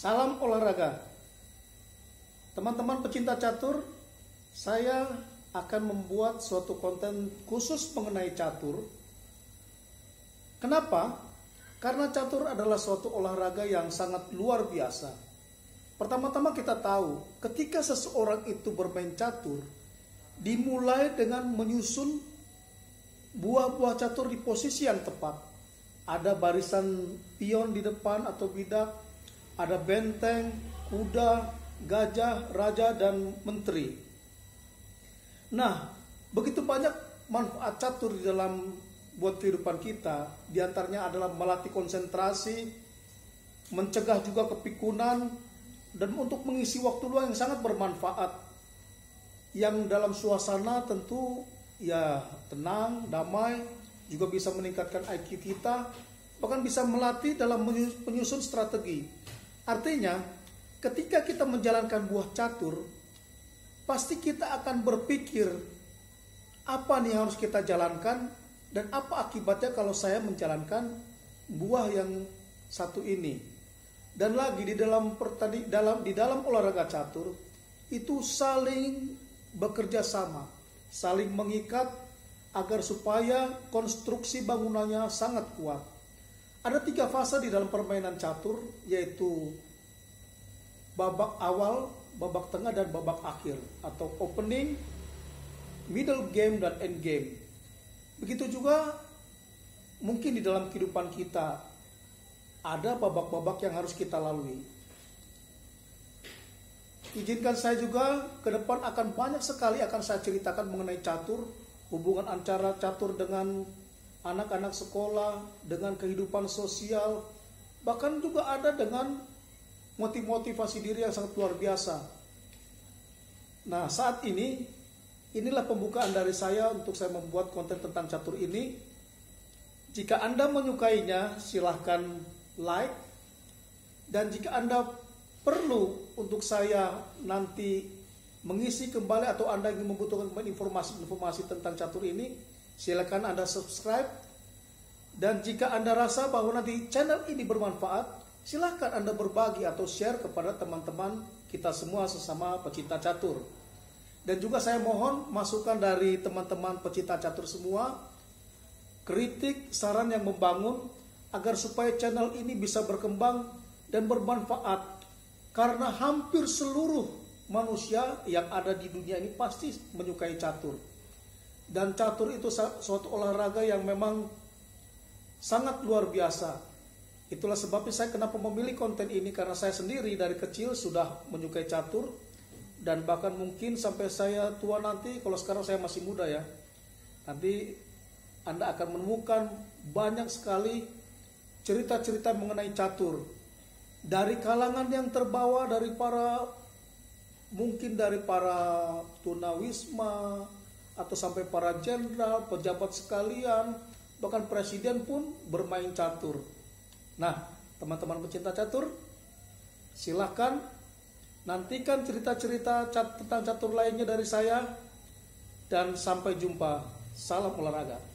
Salam olahraga. Teman-teman pecinta catur, saya akan membuat suatu konten khusus mengenai catur. Kenapa? Karena catur adalah suatu olahraga yang sangat luar biasa. Pertama-tama kita tahu, ketika seseorang itu bermain catur, dimulai dengan menyusun buah-buah catur di posisi yang tepat. Ada barisan pion di depan atau bidak, ada benteng, kuda, gajah, raja, dan menteri. Nah, begitu banyak manfaat catur di dalam buat kehidupan kita. Di antaranya adalah melatih konsentrasi, mencegah juga kepikunan, dan untuk mengisi waktu luang yang sangat bermanfaat. Yang dalam suasana tentu ya tenang, damai, juga bisa meningkatkan IQ kita, bahkan bisa melatih dalam menyusun strategi. Artinya, ketika kita menjalankan buah catur, pasti kita akan berpikir, apa nih yang harus kita jalankan, dan apa akibatnya kalau saya menjalankan buah yang satu ini. Dan lagi di dalam olahraga catur, itu saling bekerja sama, saling mengikat, agar supaya konstruksi bangunannya sangat kuat. Ada 3 fase di dalam permainan catur, yaitu babak awal, babak tengah, dan babak akhir, atau opening, middle game, dan end game. Begitu juga mungkin di dalam kehidupan kita ada babak-babak yang harus kita lalui. Izinkan saya juga ke depan akan banyak sekali akan saya ceritakan mengenai catur, hubungan antara catur dengan anak-anak sekolah, dengan kehidupan sosial, bahkan juga ada dengan motivasi diri yang sangat luar biasa. Nah, saat ini, inilah pembukaan dari saya untuk saya membuat konten tentang catur ini. Jika Anda menyukainya, silahkan like. Dan jika Anda perlu untuk saya nanti mengisi kembali atau Anda ingin membutuhkan informasi tentang catur ini, silakan Anda subscribe. Dan jika Anda rasa bahwa nanti channel ini bermanfaat, silakan Anda berbagi atau share kepada teman-teman kita semua sesama pecinta catur. Dan juga saya mohon masukan dari teman-teman pecinta catur semua, kritik, saran yang membangun, agar supaya channel ini bisa berkembang dan bermanfaat. Karena hampir seluruh manusia yang ada di dunia ini pasti menyukai catur. Dan catur itu suatu olahraga yang memang sangat luar biasa. Itulah sebabnya saya kenapa memilih konten ini, karena saya sendiri dari kecil sudah menyukai catur. Dan bahkan mungkin sampai saya tua nanti, kalau sekarang saya masih muda ya, nanti Anda akan menemukan banyak sekali cerita-cerita mengenai catur. Dari kalangan yang terbawa, dari para, mungkin dari para tunawisma, atau sampai para jenderal, pejabat sekalian, bahkan presiden pun bermain catur. Nah, teman-teman pecinta catur, silahkan nantikan cerita-cerita tentang catur lainnya dari saya. Dan sampai jumpa. Salam olahraga.